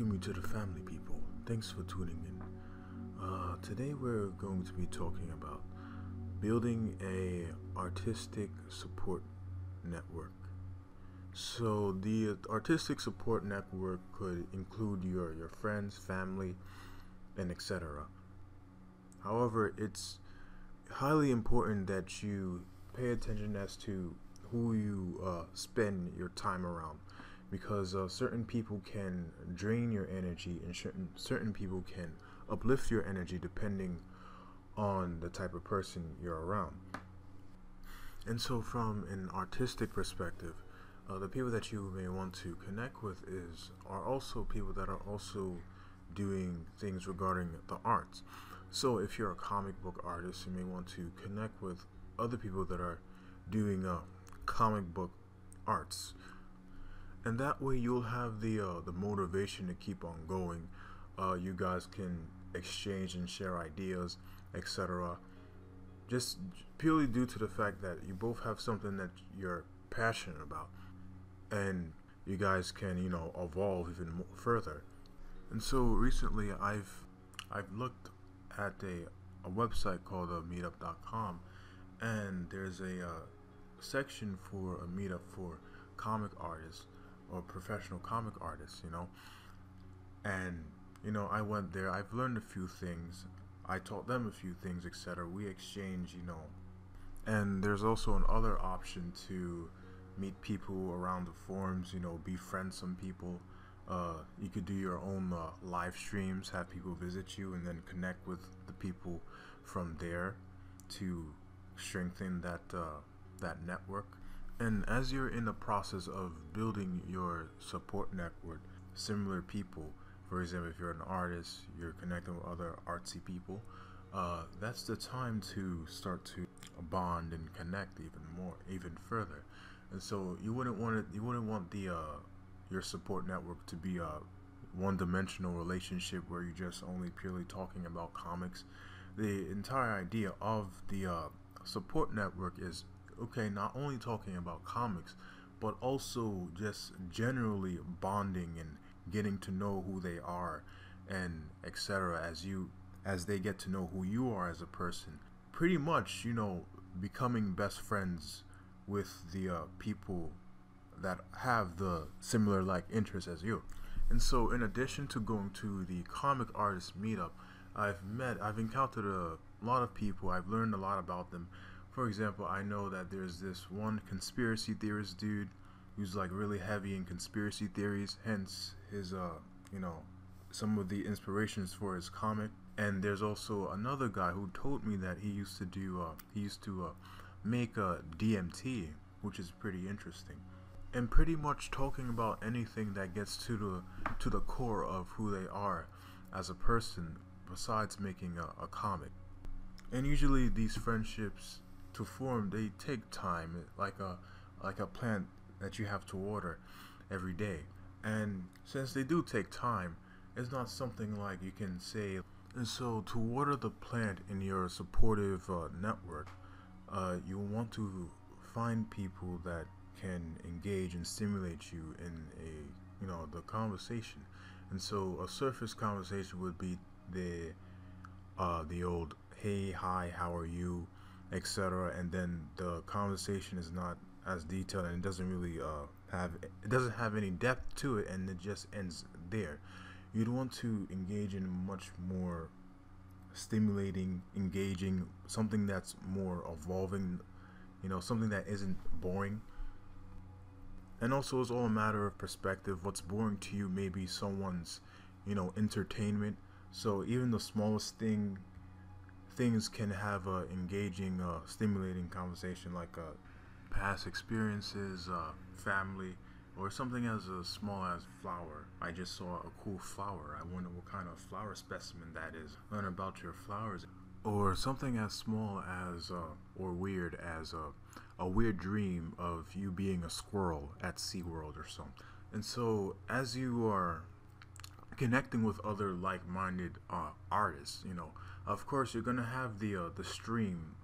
Welcome you to the family, people. Thanks for tuning in. Today we're going to be talking about building a artistic support network. So the artistic support network could include your friends, family, and etc. However, it's highly important that you pay attention as to who you spend your time around, because certain people can drain your energy and certain people can uplift your energy depending on the type of person you're around. And so from an artistic perspective, the people that you may want to connect with are also people that are also doing things regarding the arts. So if you're a comic book artist, you may want to connect with other people that are doing comic book arts, and that way you'll have the motivation to keep on going. You guys can exchange and share ideas, etc., just purely due to the fact that you both have something that you're passionate about, and you guys can, you know, evolve even more further. And so recently I've looked at a website called meetup.com, and there's a section for a meetup for comic artists or professional comic artists, you know. And you know, I went there, I've learned a few things, I taught them a few things, etc. We exchange, you know. And there's also another option to meet people around the forums, you know, befriend some people. You could do your own live streams, have people visit you, and then connect with the people from there to strengthen that network. And as you're in the process of building your support network, similar people, for example, if you're an artist, you're connecting with other artsy people, that's the time to start to bond and connect even further. And so you wouldn't want your support network to be a one-dimensional relationship where you're just only purely talking about comics. The entire idea of the support network is, okay, not only talking about comics, but also just generally bonding and getting to know who they are, and etc. As they get to know who you are as a person, pretty much, you know, becoming best friends with the people that have the similar like interests as you. And so in addition to going to the comic artist meetup, I've encountered a lot of people, I've learned a lot about them. For example, I know that there's this one conspiracy theorist dude who's like really heavy in conspiracy theories, hence his you know, some of the inspirations for his comic. And there's also another guy who told me that he used to make a DMT, which is pretty interesting, and pretty much talking about anything that gets to the core of who they are as a person, besides making a comic. And usually these friendships to form, they take time, like a plant that you have to water every day. And since they do take time, it's not something like you can say. And so to water the plant in your supportive network, you want to find people that can engage and stimulate you in a, you know, the conversation. And so a surface conversation would be the old hey, hi, how are you, etc., and then the conversation is not as detailed, and it doesn't really have any depth to it, and it just ends there. You'd want to engage in much more stimulating, engaging, something that's more evolving, you know, something that isn't boring. And also it's all a matter of perspective. What's boring to you may be someone's, you know, entertainment. So even the smallest things can have a engaging, stimulating conversation, like past experiences, family, or something as small as flower. I just saw a cool flower, I wonder what kind of flower specimen that is. Learn about your flowers. Or something as small as or weird as a weird dream of you being a squirrel at SeaWorld or something. And so as you are connecting with other like-minded artists, you know, of course you're gonna have the stream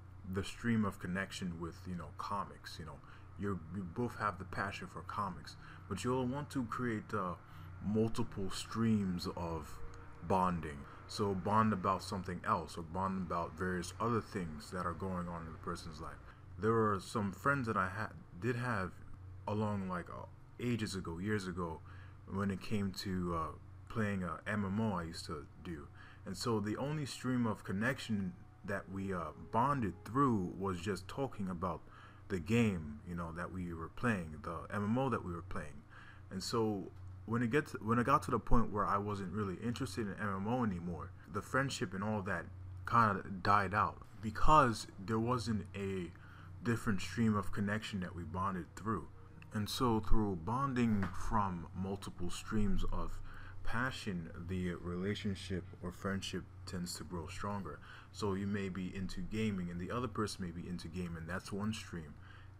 of connection with, you know, comics. You know, you both have the passion for comics, but you'll want to create multiple streams of bonding. So bond about something else, or bond about various other things that are going on in the person's life. There are some friends that I did have along like ages ago, years ago, when it came to playing a MMO I used to do. And so the only stream of connection that we bonded through was just talking about the game, you know, that we were playing, the MMO that we were playing. And so when it got to the point where I wasn't really interested in MMO anymore, the friendship and all that kind of died out because there wasn't a different stream of connection that we bonded through. And so through bonding from multiple streams of passion, the relationship or friendship tends to grow stronger. So you may be into gaming and the other person may be into gaming, that's one stream.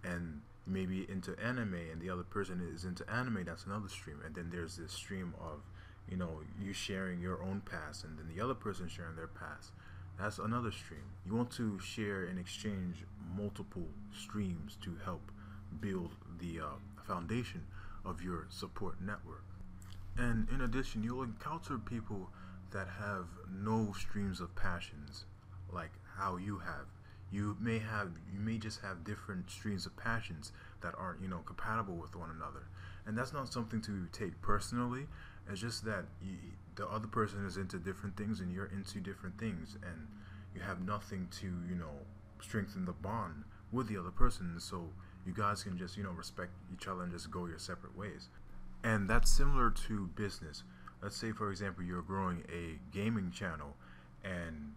And you may be into anime and the other person is into anime, that's another stream. And then there's this stream of, you know, you sharing your own past and then the other person sharing their past, that's another stream. You want to share and exchange multiple streams to help build the foundation of your support network. And in addition, you'll encounter people that have no streams of passions like how you have. You may just have different streams of passions that aren't, you know, compatible with one another, and that's not something to take personally. It's just that the other person is into different things and you're into different things, and you have nothing to, you know, strengthen the bond with the other person, so you guys can just, you know, respect each other and just go your separate ways. And that's similar to business. Let's say, for example, you're growing a gaming channel and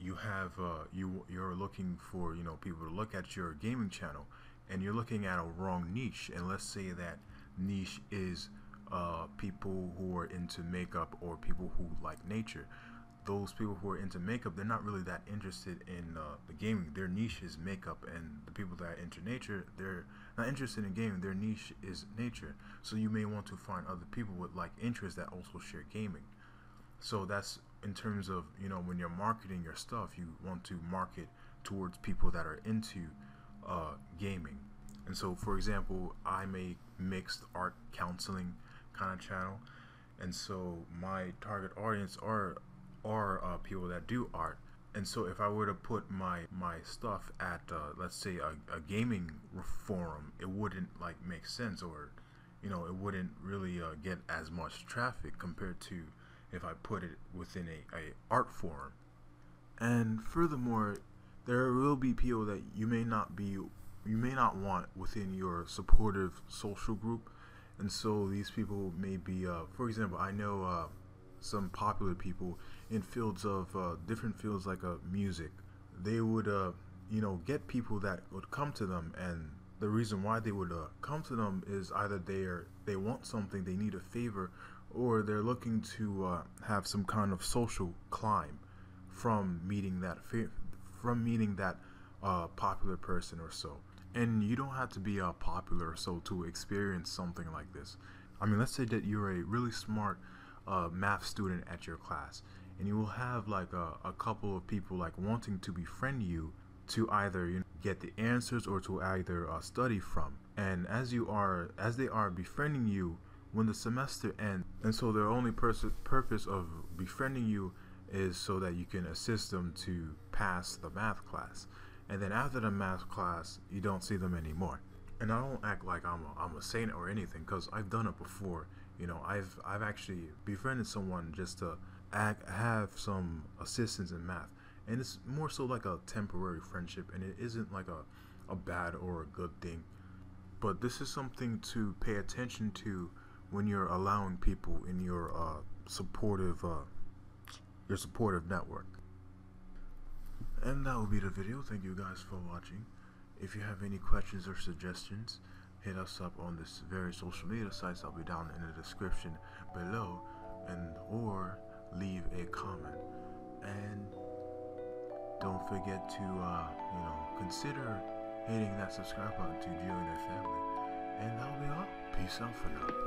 you have you're looking for, you know, people to look at your gaming channel, and you're looking at a wrong niche. And let's say that niche is people who are into makeup or people who like nature. Those people who are into makeup, they're not really that interested in the gaming. Their niche is makeup, and the people that are into nature, they're not interested in gaming. Their niche is nature. So you may want to find other people with like interests that also share gaming. So that's in terms of, you know, when you're marketing your stuff, you want to market towards people that are into gaming. And so, for example, I'm a mixed art counseling kind of channel, and so my target audience are people that do art. And so if I were to put my stuff at let's say a gaming forum, it wouldn't like make sense, or, you know, it wouldn't really get as much traffic compared to if I put it within a art forum. And furthermore, there will be people that you may not want within your supportive social group. And so these people may be for example, I know some popular people in fields of different fields like music. They would you know, get people that would come to them, and the reason why they would come to them is either they want something, they need a favor, or they're looking to have some kind of social climb from meeting that popular person or so. And you don't have to be popular or so to experience something like this. I mean, let's say that you're a really smart math student at your class, and you will have like a couple of people like wanting to befriend you to either, you know, get the answers or to either study from. And as they are befriending you, when the semester ends, and so their only purpose of befriending you is so that you can assist them to pass the math class. And then after the math class, you don't see them anymore. And I don't act like I'm a saint or anything, because I've done it before. You know, I've actually befriended someone just to have some assistance in math, and it's more so like a temporary friendship, and it isn't like a bad or a good thing. But this is something to pay attention to when you're allowing people in your supportive network. And that will be the video. Thank you guys for watching. If you have any questions or suggestions, hit us up on this very social media sites. I'll be down in the description below, and or leave a comment. And don't forget to you know, consider hitting that subscribe button to join our family. And that'll be all. Peace out for now.